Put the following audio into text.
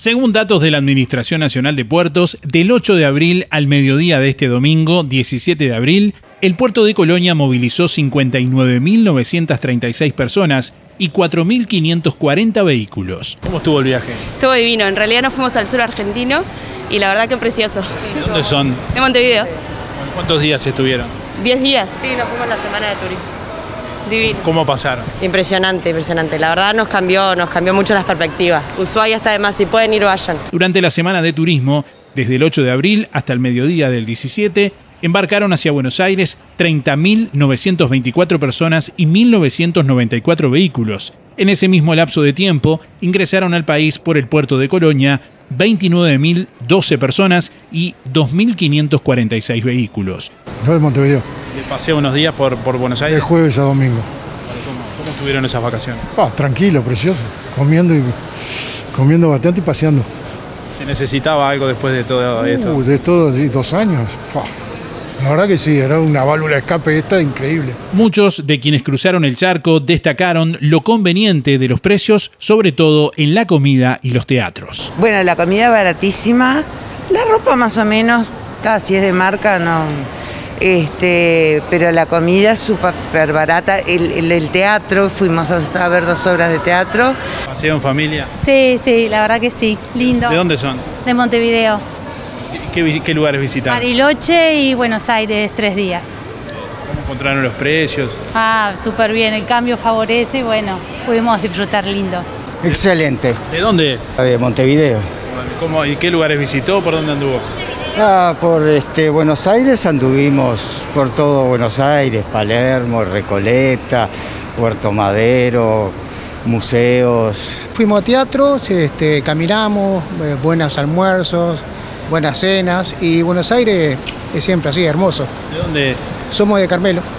Según datos de la Administración Nacional de Puertos, del 8 de abril al mediodía de este domingo, 17 de abril, el Puerto de Colonia movilizó 59.936 personas y 4.540 vehículos. ¿Cómo estuvo el viaje? Estuvo divino. En realidad nos fuimos al sur argentino y la verdad que precioso. ¿De dónde son? De Montevideo. ¿Cuántos días estuvieron? 10 días. Sí, nos fuimos la semana de turismo. Divino. ¿Cómo pasaron? Impresionante, impresionante. La verdad nos cambió mucho las perspectivas. Ushuaia está de más, si pueden ir, vayan. Durante la semana de turismo, desde el 8 de abril hasta el mediodía del 17, embarcaron hacia Buenos Aires 30.924 personas y 1.994 vehículos. En ese mismo lapso de tiempo, ingresaron al país por el puerto de Colonia 29.012 personas y 2.546 vehículos. Yo de Montevideo. Pasé unos días por Buenos Aires. De jueves a domingo. ¿Cómo estuvieron esas vacaciones? Oh, tranquilo, precioso. Comiendo bastante y paseando. ¿Se necesitaba algo después de todo esto? De todo, sí, 2 años. Oh, la verdad que sí, era una válvula de escape esta increíble. Muchos de quienes cruzaron el charco destacaron lo conveniente de los precios, sobre todo en la comida y los teatros. Bueno, la comida baratísima, la ropa más o menos, casi es de marca, no... pero la comida súper barata, el teatro, fuimos a ver 2 obras de teatro. ¿Paseo en familia? Sí, sí, la verdad que sí, lindo. ¿De dónde son? De Montevideo. ¿Qué lugares visitaron? Bariloche y Buenos Aires, 3 días. ¿Cómo encontraron los precios? Ah, súper bien, el cambio favorece y bueno, pudimos disfrutar lindo. Excelente. ¿De dónde es? De Montevideo. ¿Y qué lugares visitó? ¿Por dónde anduvo? Por Buenos Aires anduvimos, por todo Buenos Aires, Palermo, Recoleta, Puerto Madero, museos. Fuimos a teatros, caminamos, buenos almuerzos, buenas cenas y Buenos Aires es siempre así, hermoso. ¿De dónde es? Somos de Carmelo.